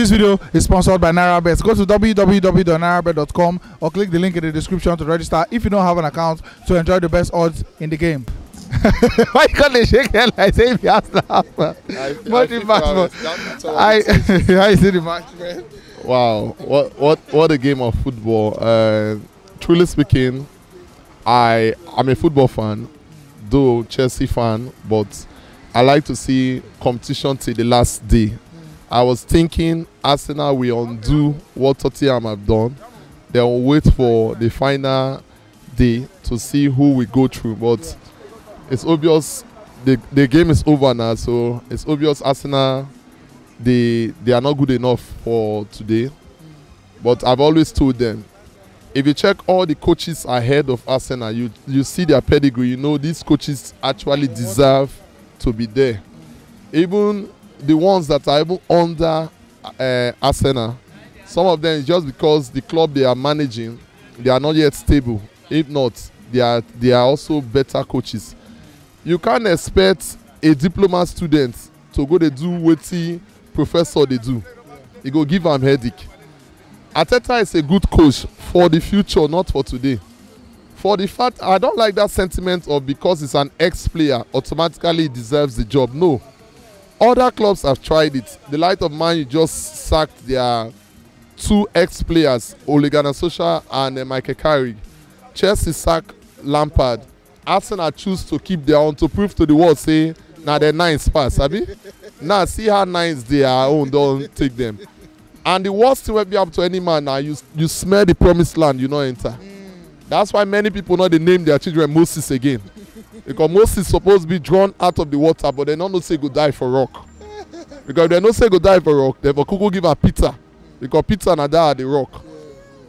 This video is sponsored by NairaBet. Go to www.nairabet.com or click the link in the description to register if you don't have an account to enjoy the best odds in the game. Why can't they shake their like say if you ask that? I see the match, man. Wow, what a game of football. Truly speaking, I'm a football fan, though Chelsea fan, but I like to see competition till the last day. I was thinking Arsenal will undo what Tottenham have done. They'll wait for the final day to see who will go through, but it's obvious the game is over now, so it's obvious Arsenal they are not good enough for today. But I've always told them, if you check all the coaches ahead of Arsenal, you see their pedigree, you know these coaches actually deserve to be there. Even the ones that are even under Arsenal, some of them is just because the club they are managing, they are not yet stable. If not, they are also better coaches. You can't expect a diploma student to go to do what a professor they do. It go give them headache. Arteta is a good coach for the future, not for today. For the fact, I don't like that sentiment of because he's an ex-player, automatically deserves the job. No. Other clubs have tried it. The light of man, you just sacked their two ex-players, Olegana Sosha and Michael Carey. Chelsea sacked Lampard. Arsenal choose to keep their own to prove to the world, say, now they're nines pass, abi? Now see how nines they are, own, don't take them. And the worst thing will be up to any man now, you smell the promised land, you not enter. That's why many people know they name their children Moses again. Because Moses supposed to be drawn out of the water, but they don't say go die for rock. Because if they don't say go die for rock, they for Kuku give her Peter. Because Peter and Ada are the rock.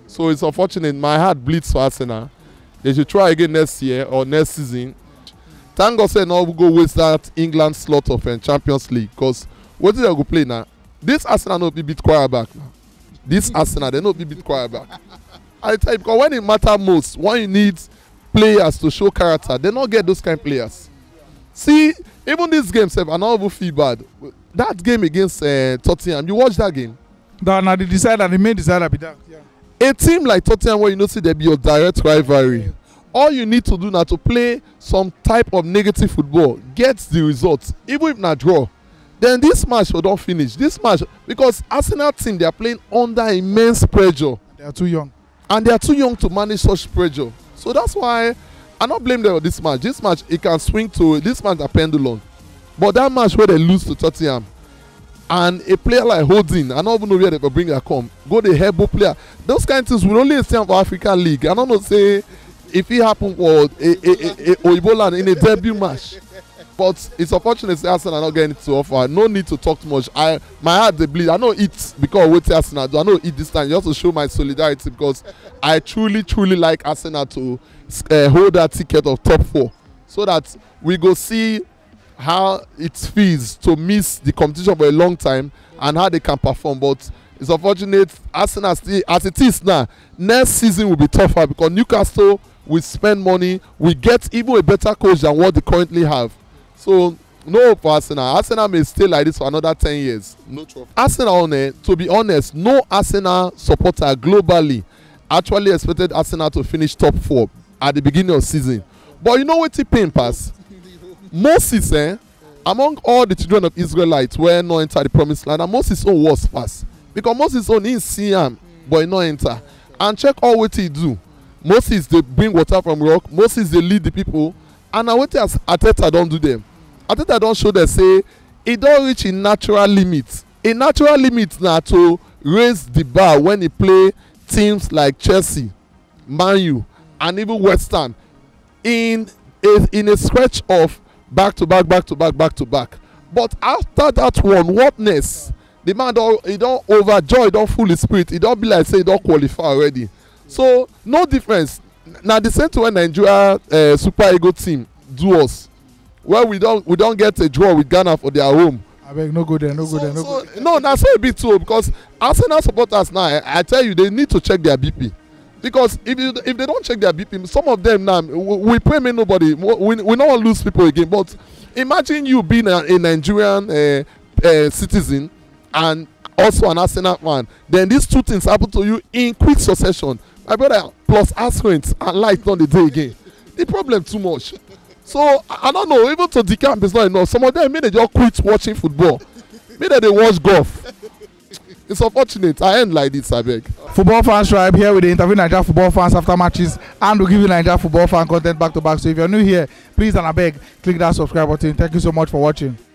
So it's unfortunate. My heart bleeds for Arsenal. They should try again next year or next season. Thank God say now we go waste that England slot of Champions League. Because what do they go play now? This Arsenal not be beat quarterback. This Arsenal, they not be beat quarterback. I tell you, because when it matters most, when you need players to show character, they don't get those kind of players. See, even this game, I don't even feel bad. That game against Tottenham, you watch that game? No, they decide and the main decider be that. Yeah. A team like Tottenham where you know see they be your direct rivalry. All you need to do now to play some type of negative football, get the results, even if not draw. Then this match will not finish. This match, because Arsenal team, they are playing under immense pressure. They are too young. And they are too young to manage such pressure. So that's why I don't blame them for this match. This match, it can swing to this match a pendulum. But that match where they lose to Tottenham, and a player like Holding, I don't even know where they will bring her come. Go the elbow player. Those kind of things will only stand for African League. I don't know say if it happened for Oiboland in a debut match. But it's unfortunate Arsenal are not getting it to offer. No need to talk too much. My heart they bleed. I know it because what Arsenal do. I know it this time. Just to show my solidarity because I truly like Arsenal to hold that ticket of top 4 so that we go see how it feels to miss the competition for a long time and how they can perform. But it's unfortunate Arsenal still, as it is now, next season will be tougher because Newcastle will spend money, we get even a better coach than what they currently have. So no hope for Arsenal. Arsenal may stay like this for another 10 years. No trophy. Arsenal, to be honest, no Arsenal supporter globally actually expected Arsenal to finish top 4 at the beginning of the season. But you know what the pain pass? Moses, among all the children of Israelites were not enter the promised land, and Moses' own was fast. Because Moses' own in Siam, but he not enter. And check all what he do. Moses, they bring water from rock. Moses, they lead the people. And I wait as Arteta don't do them. Arteta don't show them, say, it don't reach a natural limit. A natural limit now to raise the bar when he play teams like Chelsea, Man U, and even West Ham. In a stretch of back to back. But after that one, what next? The man don't overjoy, don't fool his spirit. He don't be like say he don't qualify already. So no difference. Now the same to when Nigeria Super Eagles team do us. Well, we don't get a draw with Ghana for their home. I beg no go there, no so, go there, no so, go there. No, that's a bit too because Arsenal supporters now. I tell you, they need to check their BP. Because if they don't check their BP, some of them now, we pray me nobody, we don't want to lose people again. But imagine you being a Nigerian citizen and also an Arsenal fan, then these two things happen to you in quick succession, my brother, plus house rent and light on the day again. The problem too much. So I don't know, even to decamp is not enough. Some of them, maybe they just quit watching football. Maybe they watch golf. It's unfortunate. I end like this, I beg. Football Fans Tribe here with the interview Nigeria football fans after matches, and we'll give you Nigeria football fan content back to back. So if you're new here, please and I beg, click that subscribe button. Thank you so much for watching.